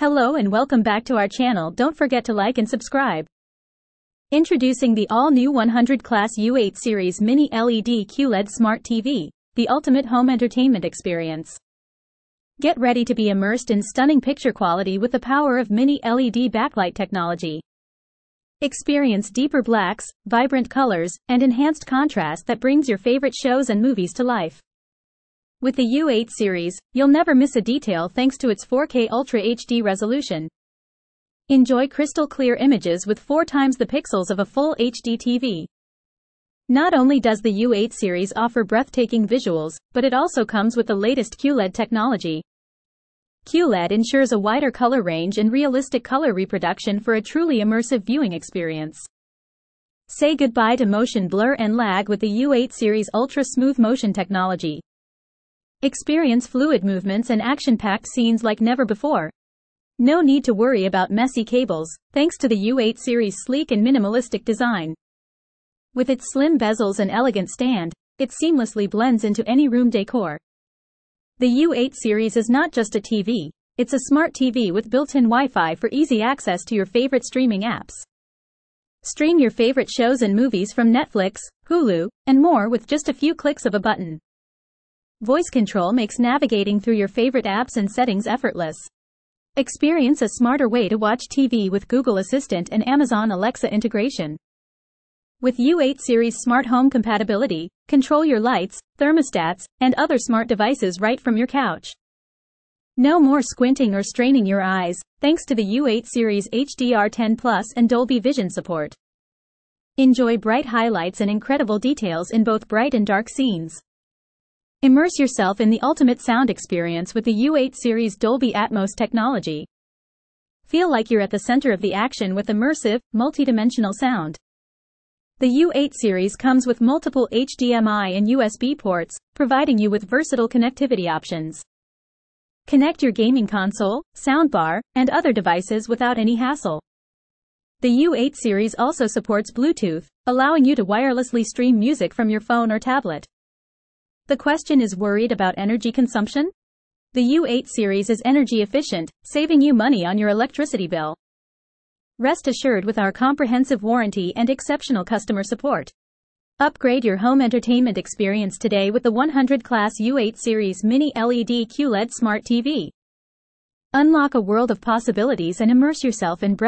Hello and welcome back to our channel. Don't forget to like and subscribe. Introducing the all-new 100 class U8 series mini LED QLED smart TV, the ultimate home entertainment experience. Get ready to be immersed in stunning picture quality with the power of mini LED backlight technology. Experience deeper blacks, vibrant colors, and enhanced contrast that brings your favorite shows and movies to life. With the U8 series, you'll never miss a detail thanks to its 4K Ultra HD resolution. Enjoy crystal clear images with 4 times the pixels of a full HD TV. Not only does the U8 series offer breathtaking visuals, but it also comes with the latest QLED technology. QLED ensures a wider color range and realistic color reproduction for a truly immersive viewing experience. Say goodbye to motion blur and lag with the U8 series Ultra Smooth Motion technology. Experience fluid movements and action-packed scenes like never before. No need to worry about messy cables, thanks to the U8 series' sleek and minimalistic design. With its slim bezels and elegant stand, it seamlessly blends into any room decor. The U8 series is not just a TV, it's a smart TV with built-in Wi-Fi for easy access to your favorite streaming apps. Stream your favorite shows and movies from Netflix, Hulu, and more with just a few clicks of a button. Voice control makes navigating through your favorite apps and settings effortless. Experience a smarter way to watch TV with Google Assistant and Amazon Alexa integration. With U8 series smart home compatibility, control your lights, thermostats, and other smart devices right from your couch. No more squinting or straining your eyes, thanks to the U8 series HDR10 Plus and Dolby Vision support. Enjoy bright highlights and incredible details in both bright and dark scenes. Immerse yourself in the ultimate sound experience with the U8 series Dolby Atmos technology. Feel like you're at the center of the action with immersive, multidimensional sound. The U8 series comes with multiple HDMI and USB ports, providing you with versatile connectivity options. Connect your gaming console, soundbar, and other devices without any hassle. The U8 series also supports Bluetooth, allowing you to wirelessly stream music from your phone or tablet. The question is, worried about energy consumption? The U8 series is energy efficient, saving you money on your electricity bill. Rest assured with our comprehensive warranty and exceptional customer support. Upgrade your home entertainment experience today with the 100 class U8 series mini LED QLED smart TV. Unlock a world of possibilities and immerse yourself in